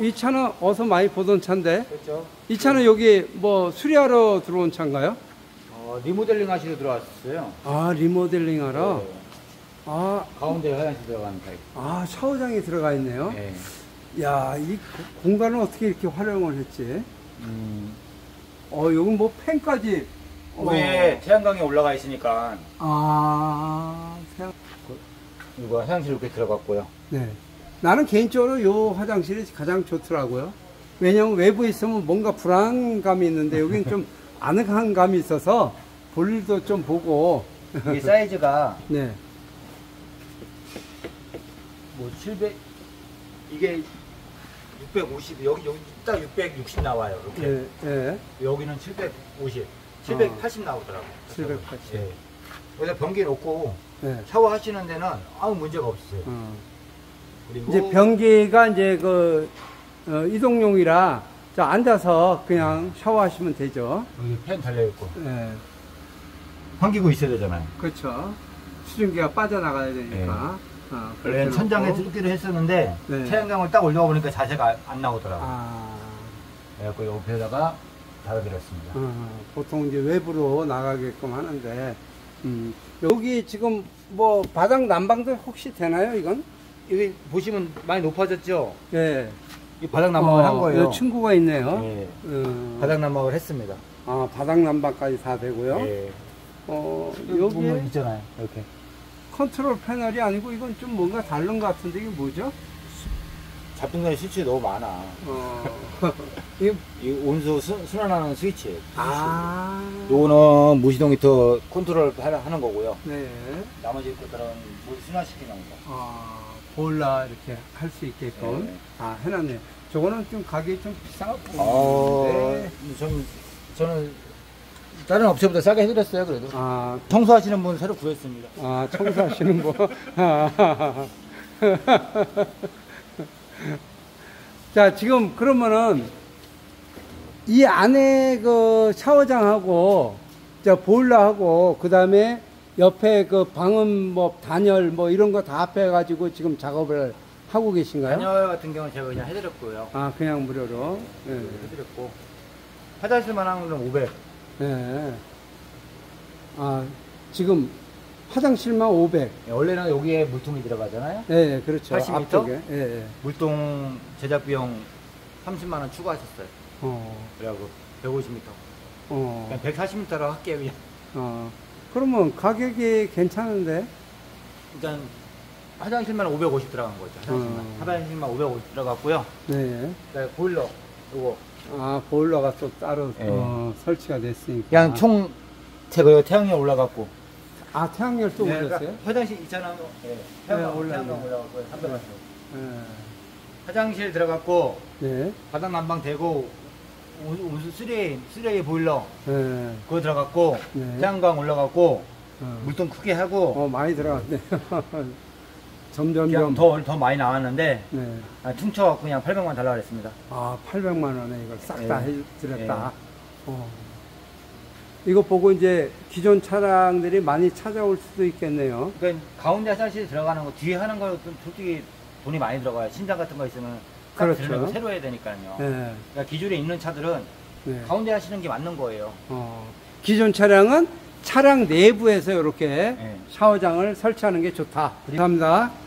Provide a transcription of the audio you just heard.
이 차는 어서 많이 보던 차인데. 그렇죠. 이 차는 여기 뭐 수리하러 들어온 차인가요? 리모델링 하시러 들어왔어요. 아, 리모델링 하러? 네. 아, 가운데 화장실 들어가는 타입. 아, 샤워장이 들어가 있네요. 네. 야, 이 공간을 어떻게 이렇게 활용을 했지? 여기 뭐 팬까지. 위에 태양광이 올라가 있으니까. 아, 이거 화장실 이렇게 들어갔고요. 네. 나는 개인적으로 이 화장실이 가장 좋더라고요. 왜냐면 외부에 있으면 뭔가 불안감이 있는데 여기는 좀 아늑한 감이 있어서 볼일도 좀 보고. 이게 사이즈가. 네. 뭐 700, 이게 650, 여기 딱 660 나와요. 이렇게. 네, 네. 여기는 750, 780 나오더라고요. 780. 네. 여기다 변기 놓고 네. 샤워하시는 데는 아무 문제가 없어요. 그리고 이제 변기가 이제 그 이동용이라 자, 앉아서 그냥 샤워하시면 되죠. 여기 팬 달려있고. 네. 환기구 있어야 되잖아요. 그렇죠. 수증기가 빠져나가야 되니까. 네. 원래 천장에 뚫기로 했었는데, 네. 태양광을 딱 올려가 보니까 자세가 안 나오더라고요. 아. 그래서 옆에다가 달아드렸습니다. 보통 이제 외부로 나가게끔 하는데, 여기 지금 뭐 바닥 난방도 혹시 되나요, 이건? 여기 보시면 많이 높아졌죠? 네. 이 바닥 난방을 한 거예요. 친구가 있네요. 네. 바닥 난방을 했습니다. 아, 바닥 난방까지 다 되고요. 네. 여기 보면 있잖아요. 이렇게. 컨트롤 패널이 아니고 이건 좀 뭔가 다른 것 같은데 이게 뭐죠? 잡동사니 스위치 너무 많아. 이 온수 순환하는 스위치예요. 아. 요거는 무시동 히터 컨트롤 하는 거고요. 네. 나머지 것들은 물 순환시키는 거. 아. 볼라 이렇게 할 수 있게끔. 네. 아, 해놨네요. 저거는 좀 가격이 좀 비싸고. 저는 다른 업체보다 싸게 해드렸어요. 그래도. 아, 청소하시는 분 새로 구했습니다. 아, 청소하시는 분. 자, 지금 그러면은 이 안에 그 샤워장하고 자 보일러하고 그 다음에 옆에 그 방음 뭐 단열 뭐 이런 거 다 앞에 가지고 지금 작업을 하고 계신가요? 단열 같은 경우는 제가 그냥 해드렸고요. 아, 그냥 무료로. 네. 해드렸고 화장실만 하는 건 500. 네. 아, 지금 화장실만 500. 네, 원래는 여기에 물통이 들어가잖아요. 네, 그렇죠. 80m. 예, 네. 물통 제작 비용 30만 원 추가하셨어요. 그래갖고 150m. 그냥 140m로 할게요, 그냥. 그러면 가격이 괜찮은데? 일단 화장실만 550 들어간 거죠. 화장실만 550 들어갔고요. 네. 보일러 요거. 아, 보일러가 또 따로 네. 설치가 됐으니까. 그냥 총 제가 태양열 올라갔고. 아, 태양열 또 네, 올렸어요? 그러니까 화장실 있잖아요. 네. 태양열 네, 올라갔고요. 300만. 네. 화장실 들어갔고. 네. 바닥 난방 되고. 온수 쓰레기 보일러 네. 그거 들어갔고 네. 태양광 올라갔고 물통 크게 하고 많이 들어갔네요. 점점점 더 많이 나왔는데 네. 퉁쳐갖고 그냥 800만 달라고 했습니다. 아, 800만 원에 이걸 싹 다 네. 해드렸다. 네. 이거 보고 이제 기존 차량들이 많이 찾아올 수도 있겠네요. 그러니까 가운데 화장실 들어가는 거 뒤에 하는 거 솔직히 돈이 많이 들어가요. 신장 같은 거 있으면 그렇죠. 새로 해야 되니까요. 네. 그러니까 기존에 있는 차들은 네. 가운데 하시는 게 맞는 거예요. 기존 차량은 차량 내부에서 이렇게 네. 샤워장을 설치하는 게 좋다. 감사합니다.